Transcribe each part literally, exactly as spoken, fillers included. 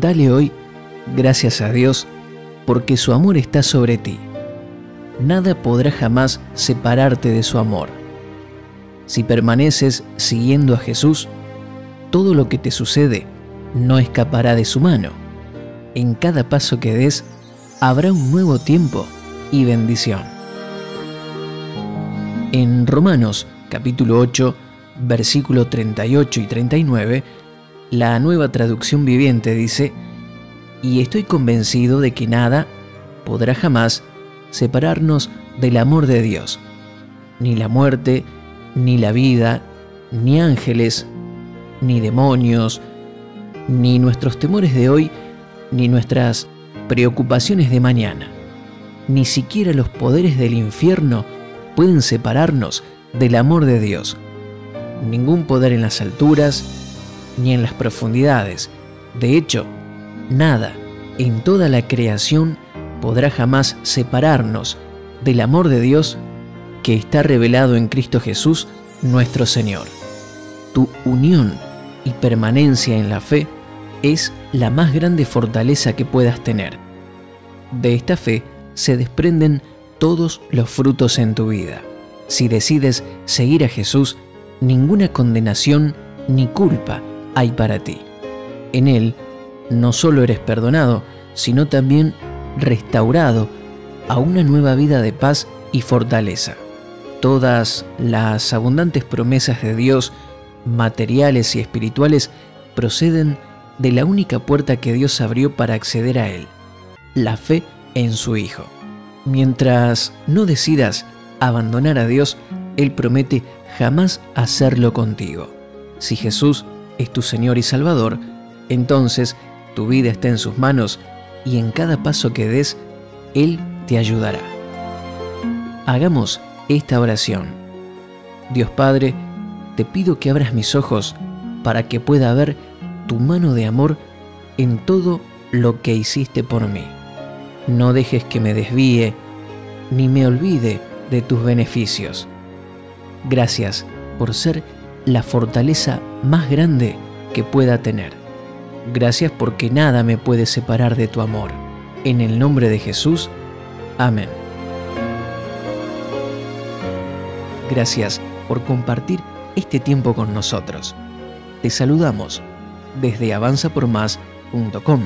Dale hoy gracias a Dios, porque su amor está sobre ti. Nada podrá jamás separarte de su amor. Si permaneces siguiendo a Jesús, todo lo que te sucede no escapará de su mano. En cada paso que des, habrá un nuevo tiempo y bendición. En Romanos capítulo ocho, versículos treinta y ocho y treinta y nueve, la Nueva Traducción Viviente dice: y estoy convencido de que nada podrá jamás separarnos del amor de Dios, ni la muerte, ni la vida, ni ángeles, ni demonios, ni nuestros temores de hoy, ni nuestras preocupaciones de mañana. Ni siquiera los poderes del infierno pueden separarnos del amor de Dios. Ningún poder en las alturas, ni en las profundidades. De hecho, nada en toda la creación podrá jamás separarnos del amor de Dios que está revelado en Cristo Jesús, nuestro Señor. Tu unión y permanencia en la fe es la más grande fortaleza que puedas tener. De esta fe se desprenden todos los frutos en tu vida. Si decides seguir a Jesús, ninguna condenación ni culpa hay para ti. En Él no solo eres perdonado, sino también restaurado a una nueva vida de paz y fortaleza. Todas las abundantes promesas de Dios, materiales y espirituales, proceden de la única puerta que Dios abrió para acceder a Él: la fe en su Hijo. Mientras no decidas abandonar a Dios, Él promete jamás hacerlo contigo. Si Jesús es tu Señor y Salvador, entonces tu vida está en sus manos y en cada paso que des, Él te ayudará. Hagamos esta oración. Dios Padre, te pido que abras mis ojos para que pueda ver tu mano de amor en todo lo que hiciste por mí. No dejes que me desvíe ni me olvide de tus beneficios. Gracias por ser la fortaleza más grande que pueda tener. Gracias porque nada me puede separar de tu amor. En el nombre de Jesús. Amén. Gracias por compartir este tiempo con nosotros. Te saludamos desde avanza por más punto com.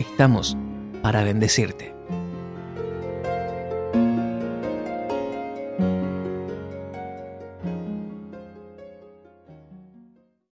Estamos para bendecirte.